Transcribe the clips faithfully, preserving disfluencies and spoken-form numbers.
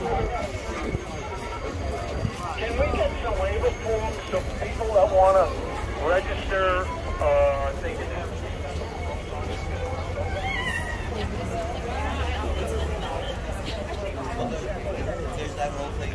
Can we get some label forms so people that want to register, uh, they can have... There's that whole thing.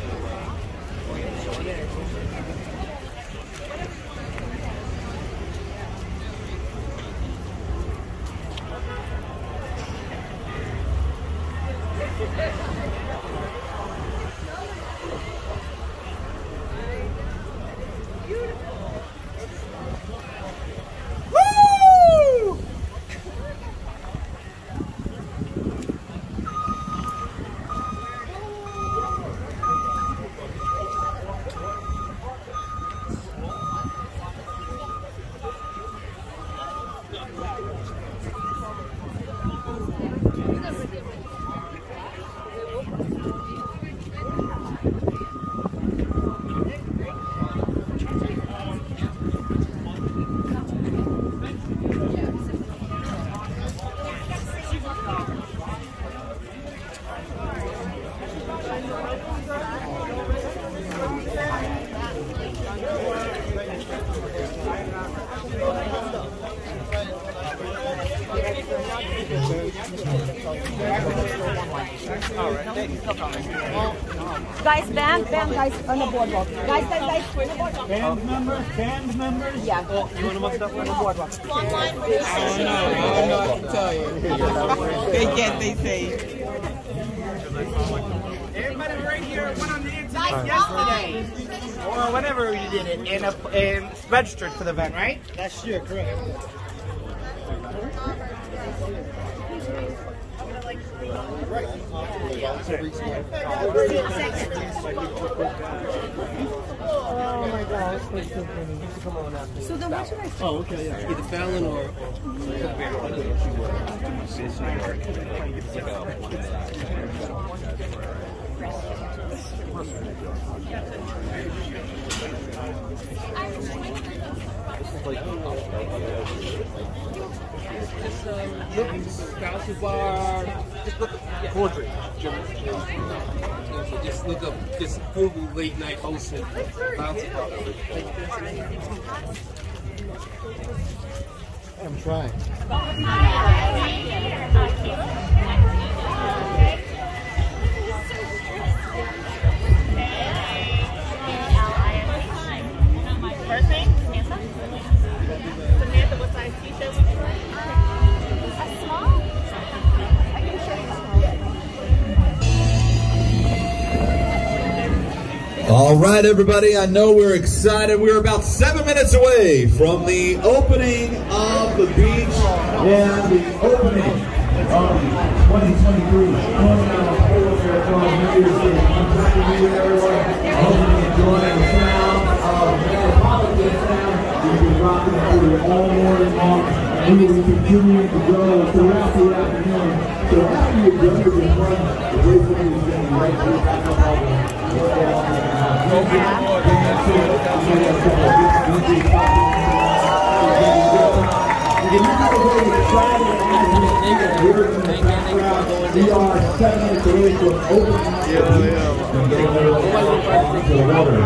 Guys, band, band, guys, on the boardwalk. Guys, guys, guys, on the boardwalk. Band members, band members? Yeah. Oh, you want to mess up on the boardwalk? One line, please. I don't know what to tell you. They get, they say. Everybody right here, one on the inside yesterday. Or whenever we did it, and, a, and registered for the event, right? That's sure, correct. Oh my gosh, please so come on up. So then what should I say? Oh, okay, yeah. Either Fallon or... Cordry. So just look up, just Google late night hosting. I'm trying. First name, Samantha. Samantha, what size t-shirt would you like? A small? I can show you. All right, everybody, I know we're excited. We're about seven minutes away from the opening of the beach and the opening of the twenty twenty-three Marathon Marathon New Year's Day. I'm happy to be with everyone. I hope you're enjoying the sound of Metropolitan Sound. We've been rocking through all morning long, and we will continue to go throughout the afternoon. So happy to be with everyone. The great thing is getting right back up. We are seven minutes away from opening the water.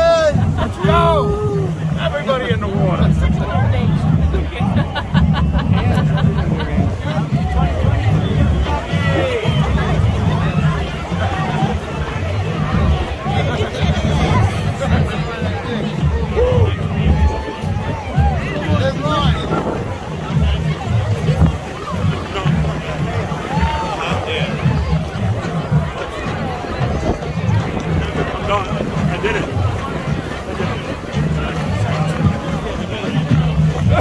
Good. Let's go. Everybody in the water. I did it. Thank you.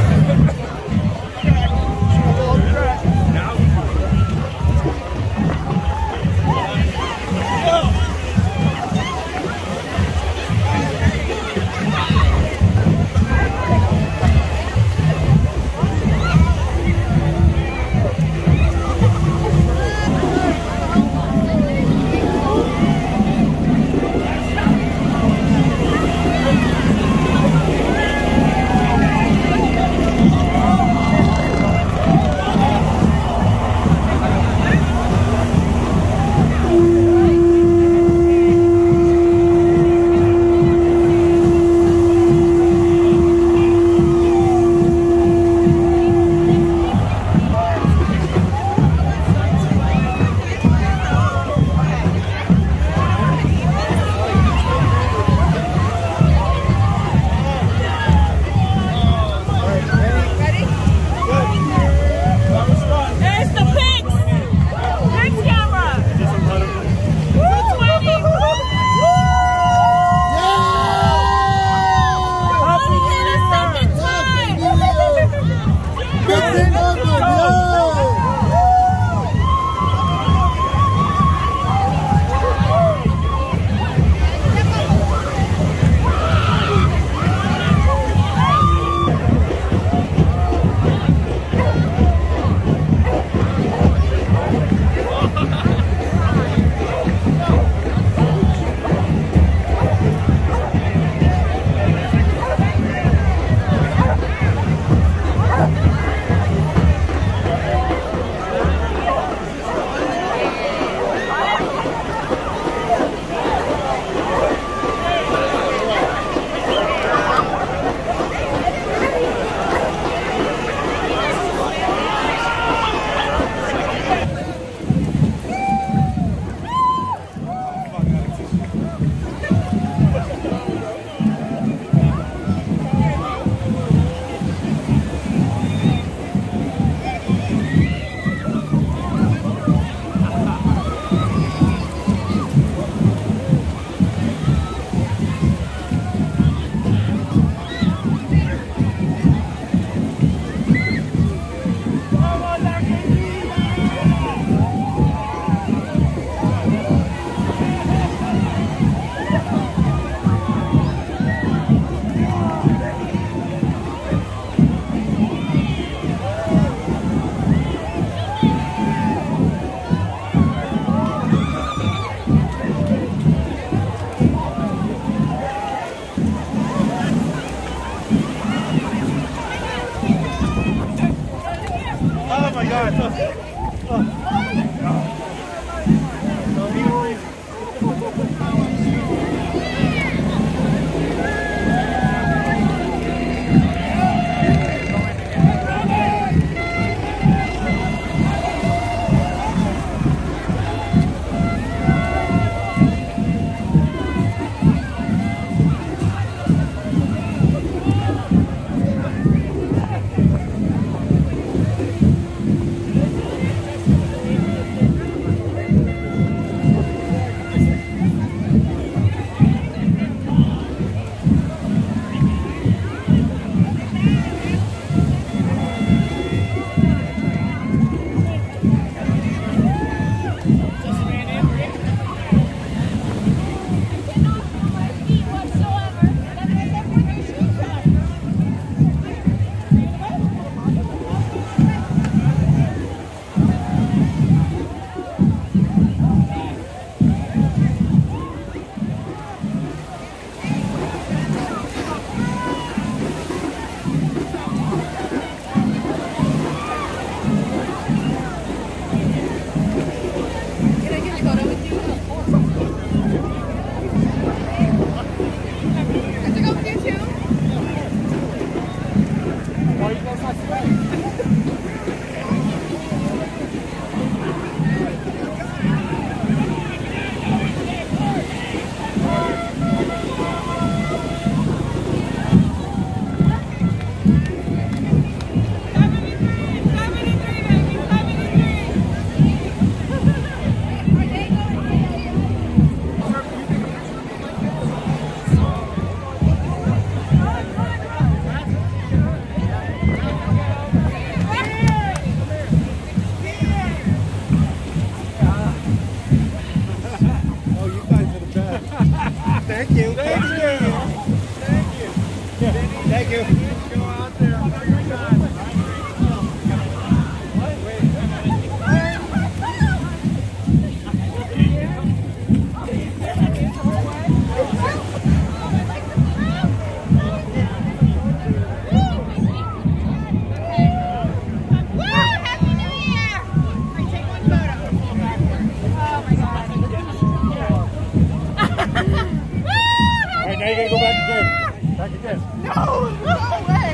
Back again. No, no way.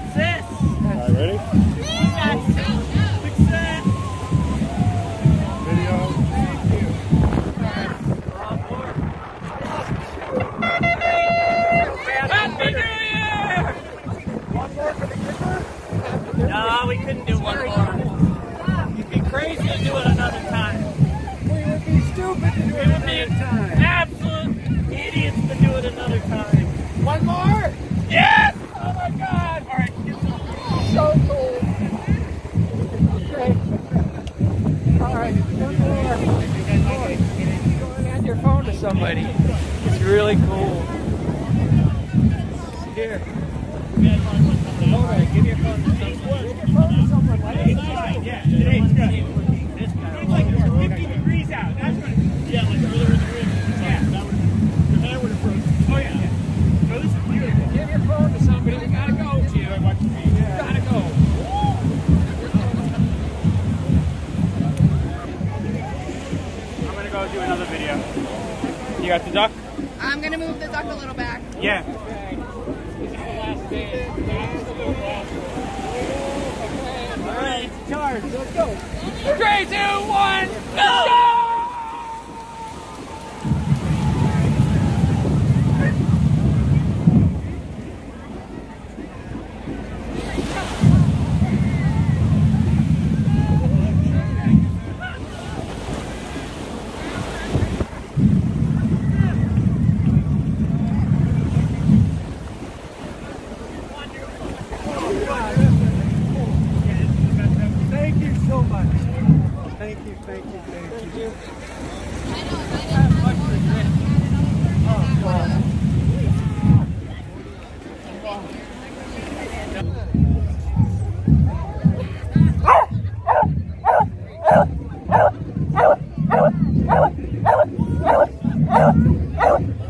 Success. All right, ready? Success. Video. Thank you. Happy New Year! One more for the kicker? No, we couldn't do one more. You'd be crazy to do it another time. We would be stupid to do it another time. One more? Yes! Oh my God! All right, get some. So cool. Okay. All right, one more. You're going to hand your phone to somebody. It's really cool. Here. All right, give your phone to someone. Give your phone to someone. Why don't you try? Yeah, today's good. This guy. It's like fifty degrees out. That's right. Yeah, like earlier in the room. Yeah. That would have. That would have frozen. Oh yeah. Give your phone to somebody. You gotta go, Gio. You gotta go. I'm gonna go do another video. You got the duck? I'm gonna move the duck a little back. Yeah. This is the last day. Alright, it's charged. Let's go. Three, two, one, go! Thank you, thank you, thank you. Thank you. I know, I have much regret. Oh, God. Oh. Oh.